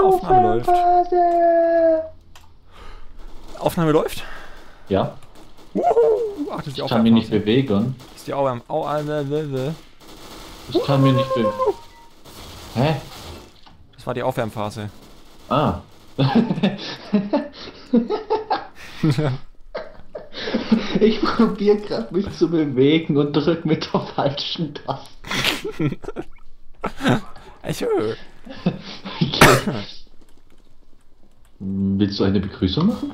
Aufnahme läuft. Aufnahme läuft? Ja. Ach, das ist die Aufnahme. Ich kann mich nicht bewegen. Das ist die Aufnahme. Ich kann mich nicht bewegen. Hä? Das war die Aufwärmphase. Ah. Ich probiere gerade mich zu bewegen und drück mit der falschen Taste. Echt? Okay. Willst du eine Begrüßung machen?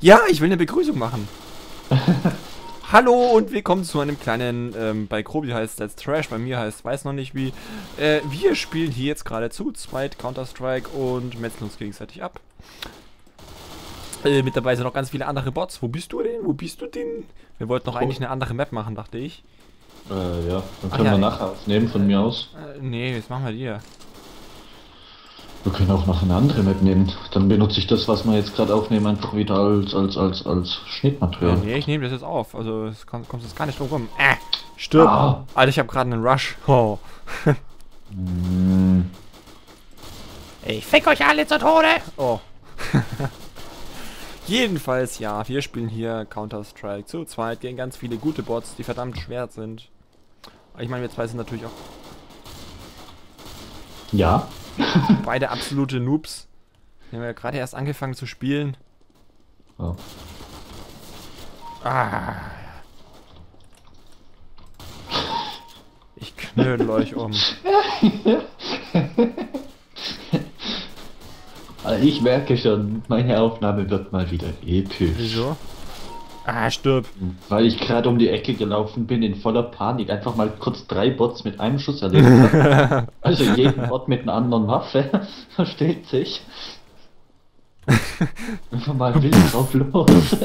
Ja, ich will eine Begrüßung machen. Hallo und willkommen zu einem kleinen, bei Krobi heißt es Trash, bei mir heißt weiß noch nicht wie. Wir spielen hier jetzt gerade zu zweit Counter-Strike und metzen uns gegenseitig ab. Mit dabei sind noch ganz viele andere Bots. Wo bist du denn? Wo bist du denn? Wir wollten doch eigentlich eine andere Map machen, dachte ich. Ja, dann können wir nachher aufnehmen von mir aus. Nee, jetzt machen wir die ja. Wir können auch noch eine andere Map nehmen. Dann benutze ich das, was wir jetzt gerade aufnehmen, einfach wieder als Schnittmaterial. Nee, ich nehme das jetzt auf. Also es kommt jetzt gar nicht drum rum. Stirb! Ah. Alter, ich habe gerade einen Rush. Oh. Ich fick euch alle zu Tode! Oh. Jedenfalls, ja, wir spielen hier Counter-Strike zu zweit gegen ganz viele gute Bots, die verdammt schwer sind. Ich meine, wir zwei sind natürlich auch... Ja. Beide absolute Noobs. Wir haben ja gerade erst angefangen zu spielen. Oh. Ah. Ich knödel euch um. Ich merke schon, meine Aufnahme wird mal wieder episch. Wieso? Ah, stirb. Weil ich gerade um die Ecke gelaufen bin, in voller Panik, einfach mal kurz 3 Bots mit einem Schuss erledigt habe. Also jeden Bot mit einer anderen Waffe, versteht sich. Einfach mal wild drauf los.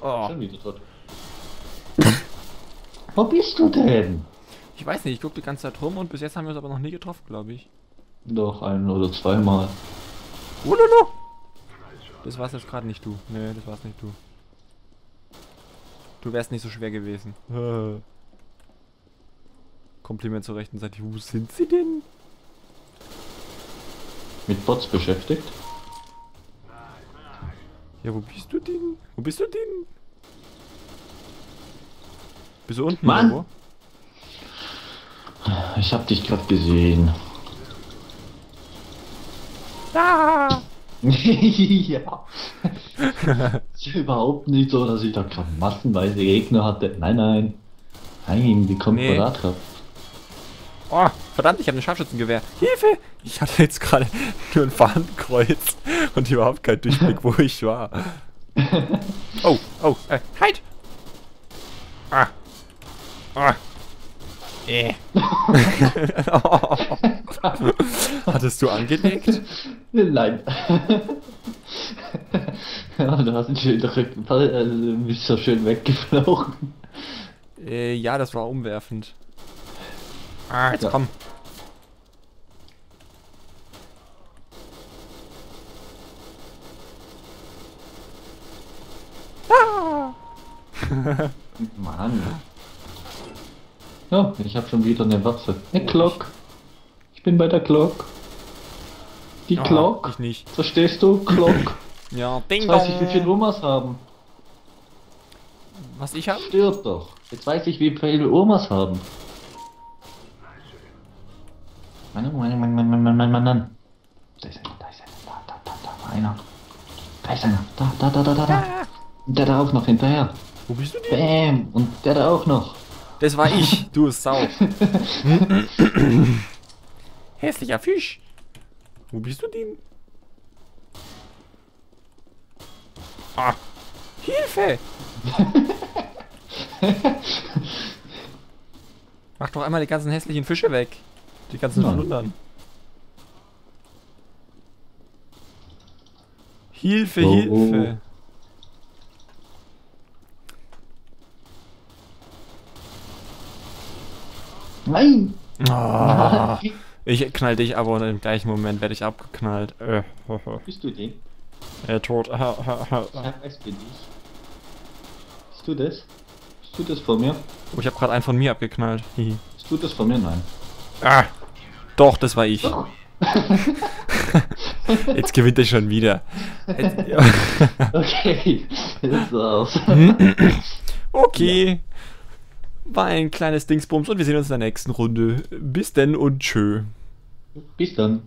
Oh. Schon wieder tot. Wo bist du denn? Ich weiß nicht, ich guck die ganze Zeit rum und bis jetzt haben wir uns aber noch nie getroffen, glaube ich. Doch, 1 oder 2 Mal. Oh, no. Das war's jetzt gerade nicht du. Nee, das war's nicht du. Du wärst nicht so schwer gewesen. Kompliment zur rechten Seite. Wo sind sie denn? Mit Bots beschäftigt? Ja, wo bist du denn? Wo bist du denn? Bist du unten? Mann! Irgendwo? Ich hab dich gerade gesehen. Ah! Ja. Ist ja überhaupt nicht so, dass ich da gerade massenweise Gegner hatte. Nein, nein. Nein, die kommt nee. Da drauf. Oh, verdammt, ich habe ein Scharfschützengewehr. Hilfe! Ich hatte jetzt gerade nur ein Fahnenkreuz und überhaupt keinen Durchblick, wo ich war. Halt! Ah! Ah! Oh. Hattest du angedeckt? Nein. Ja, du hast einen schönen Rücken, bist so schön weggeflogen. Ja, das war umwerfend. Ah, jetzt ja. Komm. Ah. Mann. Ja, ich habe schon wieder eine Waffe. Eine Glock. Ich bin bei der Glock. Die Glock. Ich nicht. Verstehst du? Glock. Ja, Ding Dong. Jetzt weiß ich, wie viele Omas haben. Was ich habe? Stirb doch. Jetzt weiß ich, wie viele Omas haben. Mann. Da ist einer. Da. Und der da auch noch hinterher. Wo bist du denn? Bam. Und der da auch noch. Das war ich, du Sau. Hässlicher Fisch. Wo bist du denn? Ah. Hilfe! Mach doch einmal die ganzen hässlichen Fische weg. Die ganzen Flundern. Hilfe, Hilfe. Nein! Oh, ich knall dich aber und im gleichen Moment werde ich abgeknallt. Bist du den? Tot. Ich bin ich. Bist du das? Bist du das von mir? Oh, ich habe gerade einen von mir abgeknallt. Bist du das von mir? Nein. Ah! Doch, das war ich. Oh. Jetzt gewinnt er schon wieder. Jetzt, ja. Okay, jetzt war's. Okay. Ja. War ein kleines Dingsbums und wir sehen uns in der nächsten Runde. Bis denn und tschö. Bis dann.